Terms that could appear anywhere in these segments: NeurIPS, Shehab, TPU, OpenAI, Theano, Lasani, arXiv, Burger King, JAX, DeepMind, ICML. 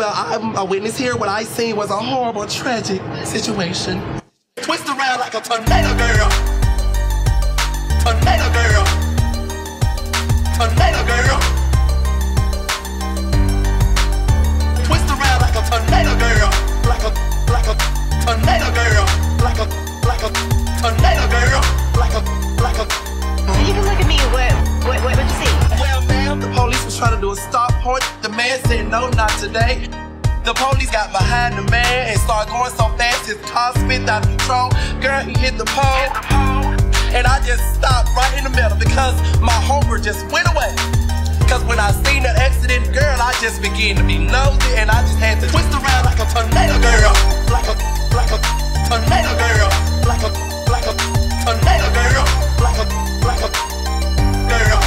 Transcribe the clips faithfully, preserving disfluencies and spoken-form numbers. Well, I'm a witness here. What I seen was a horrible, tragic situation. Twist around like a tornado, girl. Tornado, girl. Tornado, girl. Twist around like a tornado, girl. Like a, like a tornado, girl. Like a, like a tornado, girl. Like a, like a. You can look at me. What, what, what did you see? Well, ma'am, the police was trying to do a stop point. The man said, no, not today. The police got behind the man and started going so fast, his car spit out of control. Girl, he hit the pole. And I just stopped right in the middle because my hunger just went away. Because when I seen the accident, girl, I just began to be nosy and I just had to twist around like a tornado, girl. Like a, like a tornado, girl. Like a, like a tornado, girl. Like a, like a girl.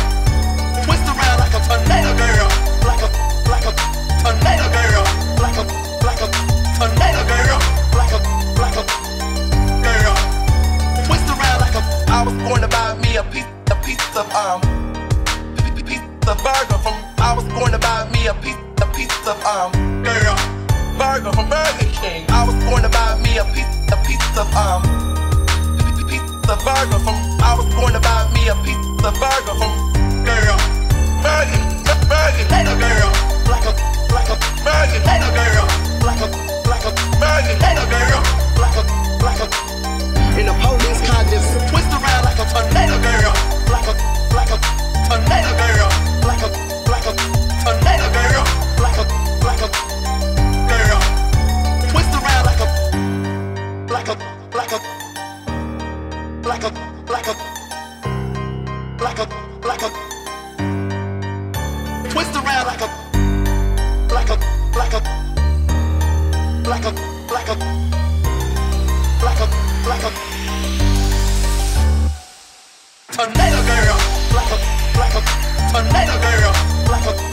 Twist around like a tornado, girl. Like a, like a tornado, girl. Like a, like a tornado, girl. Like a, like a girl. Twist around like a. I was going to buy me a piece, a piece of um, piece of burger from. I was going to buy me a piece, a piece of um, girl, burger from Burger King. I was going to buy me a piece, a piece of um, piece of burger from. I was going to buy me a piece of burger from girl, burger, burger, little girl, like a, like a burger, little girl, like a, like a burger, little girl, like a, like a. In the police car just twist around like a tornado, girl, like a, like a tornado, girl, like a, like a tornado, girl, like a, like a girl, twist around like a, like a, like a, like a, like a, like a, like a, twist around like a, like a, like a, like a, like a, like a, like a. Tornado girl, like a, like a tornado girl, like a